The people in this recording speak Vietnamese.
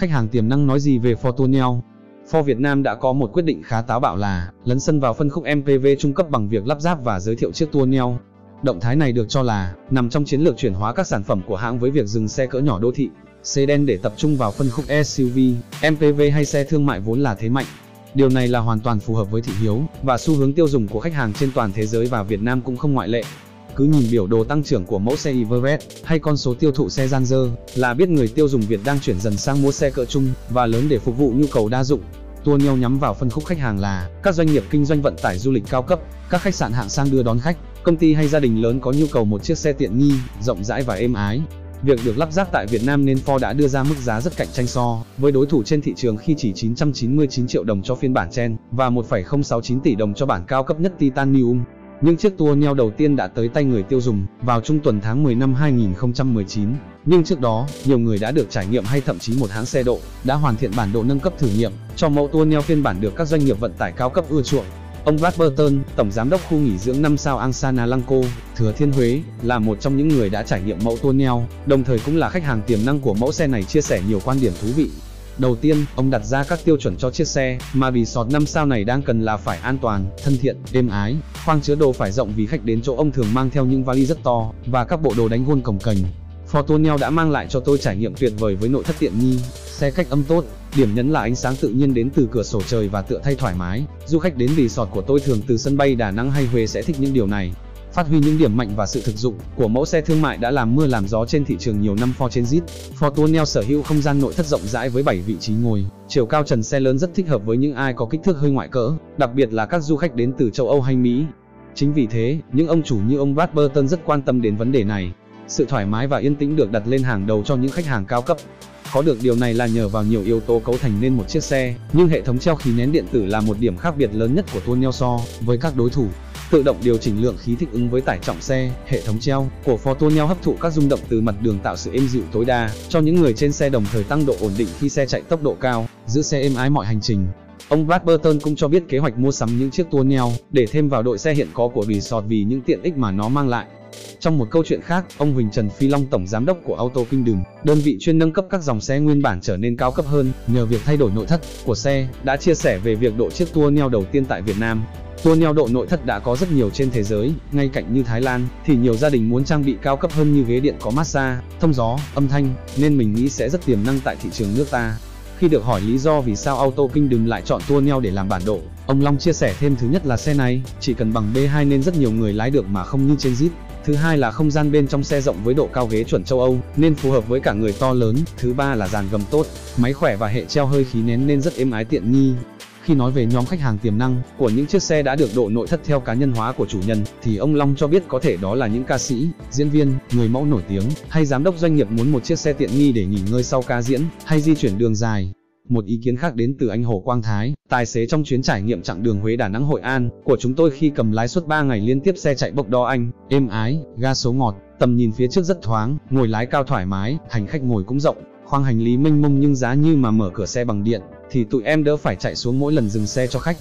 khách hàng tiềm năng nói gì về Ford Tourneo. Ford Việt Nam đã có một quyết định khá táo bạo là lấn sân vào phân khúc MPV trung cấp bằng việc lắp ráp và giới thiệu chiếc Tourneo. Động thái này được cho là nằm trong chiến lược chuyển hóa các sản phẩm của hãng với việc dừng xe cỡ nhỏ đô thị, sedan để tập trung vào phân khúc SUV, MPV hay xe thương mại vốn là thế mạnh. Điều này là hoàn toàn phù hợp với thị hiếu và xu hướng tiêu dùng của khách hàng trên toàn thế giới và Việt Nam cũng không ngoại lệ. Cứ nhìn biểu đồ tăng trưởng của mẫu xe Everest hay con số tiêu thụ xe Ranger là biết người tiêu dùng Việt đang chuyển dần sang mua xe cỡ trung và lớn để phục vụ nhu cầu đa dụng. Tourneo nhắm vào phân khúc khách hàng là các doanh nghiệp kinh doanh vận tải du lịch cao cấp, các khách sạn hạng sang đưa đón khách, công ty hay gia đình lớn có nhu cầu một chiếc xe tiện nghi, rộng rãi và êm ái. Việc được lắp ráp tại Việt Nam nên Ford đã đưa ra mức giá rất cạnh tranh so với đối thủ trên thị trường khi chỉ 999 triệu đồng cho phiên bản Zen và 1,069 tỷ đồng cho bản cao cấp nhất Titanium. Những chiếc Tourneo đầu tiên đã tới tay người tiêu dùng vào trung tuần tháng 10 năm 2019. Nhưng trước đó, nhiều người đã được trải nghiệm hay thậm chí một hãng xe độ đã hoàn thiện bản đồ nâng cấp thử nghiệm cho mẫu Tourneo phiên bản được các doanh nghiệp vận tải cao cấp ưa chuộng. Ông Brad Burton, tổng giám đốc khu nghỉ dưỡng 5 sao Angsana Lăng Cô, Thừa Thiên Huế, là một trong những người đã trải nghiệm mẫu Tourneo, đồng thời cũng là khách hàng tiềm năng của mẫu xe này, chia sẻ nhiều quan điểm thú vị. Đầu tiên, ông đặt ra các tiêu chuẩn cho chiếc xe mà resort 5 sao này đang cần là phải an toàn, thân thiện, êm ái, khoang chứa đồ phải rộng vì khách đến chỗ ông thường mang theo những vali rất to và các bộ đồ đánh gôn cồng kềnh. Ford Tourneo đã mang lại cho tôi trải nghiệm tuyệt vời với nội thất tiện nghi, xe cách âm tốt, điểm nhấn là ánh sáng tự nhiên đến từ cửa sổ trời và tựa thay thoải mái. Du khách đến resort của tôi thường từ sân bay Đà Nẵng hay Huế sẽ thích những điều này. Phát huy những điểm mạnh và sự thực dụng của mẫu xe thương mại đã làm mưa làm gió trên thị trường nhiều năm, Ford Tourneo sở hữu không gian nội thất rộng rãi với 7 vị trí ngồi. Chiều cao trần xe lớn rất thích hợp với những ai có kích thước hơi ngoại cỡ, đặc biệt là các du khách đến từ châu Âu hay Mỹ. Chính vì thế, những ông chủ như ông Brad Burton rất quan tâm đến vấn đề này. Sự thoải mái và yên tĩnh được đặt lên hàng đầu cho những khách hàng cao cấp. Có được điều này là nhờ vào nhiều yếu tố cấu thành nên một chiếc xe, nhưng hệ thống treo khí nén điện tử là một điểm khác biệt lớn nhất của Tourneo so với các đối thủ. Tự động điều chỉnh lượng khí thích ứng với tải trọng xe, hệ thống treo của Ford Tourneo hấp thụ các rung động từ mặt đường tạo sự êm dịu tối đa cho những người trên xe, đồng thời tăng độ ổn định khi xe chạy tốc độ cao, giữ xe êm ái mọi hành trình. Ông Brad Burton cũng cho biết kế hoạch mua sắm những chiếc Tourneo để thêm vào đội xe hiện có của resort vì những tiện ích mà nó mang lại. Trong một câu chuyện khác, ông Huỳnh Trần Phi Long, tổng giám đốc của Auto Kingdom, đơn vị chuyên nâng cấp các dòng xe nguyên bản trở nên cao cấp hơn nhờ việc thay đổi nội thất của xe, đã chia sẻ về việc độ chiếc Tourneo đầu tiên tại Việt Nam. Tourneo độ nội thất đã có rất nhiều trên thế giới, ngay cạnh như Thái Lan thì nhiều gia đình muốn trang bị cao cấp hơn như ghế điện có massage, thông gió, âm thanh, nên mình nghĩ sẽ rất tiềm năng tại thị trường nước ta. Khi được hỏi lý do vì sao Auto Kingdom lại chọn Tourneo để làm bản độ, ông Long chia sẻ thêm: thứ nhất là xe này chỉ cần bằng B2 nên rất nhiều người lái được mà không như trên Jeep. Thứ hai là không gian bên trong xe rộng với độ cao ghế chuẩn châu Âu nên phù hợp với cả người to lớn. Thứ ba là dàn gầm tốt, máy khỏe và hệ treo hơi khí nén nên rất êm ái tiện nghi. Khi nói về nhóm khách hàng tiềm năng của những chiếc xe đã được độ nội thất theo cá nhân hóa của chủ nhân, thì ông Long cho biết có thể đó là những ca sĩ, diễn viên, người mẫu nổi tiếng, hay giám đốc doanh nghiệp muốn một chiếc xe tiện nghi để nghỉ ngơi sau ca diễn, hay di chuyển đường dài. Một ý kiến khác đến từ anh Hồ Quang Thái, tài xế trong chuyến trải nghiệm chặng đường Huế Đà Nẵng Hội An của chúng tôi khi cầm lái suốt 3 ngày liên tiếp. Xe chạy bốc đo anh, êm ái, ga số ngọt, tầm nhìn phía trước rất thoáng, ngồi lái cao thoải mái, hành khách ngồi cũng rộng, khoang hành lý mênh mông, nhưng giá như mà mở cửa xe bằng điện thì tụi em đỡ phải chạy xuống mỗi lần dừng xe cho khách.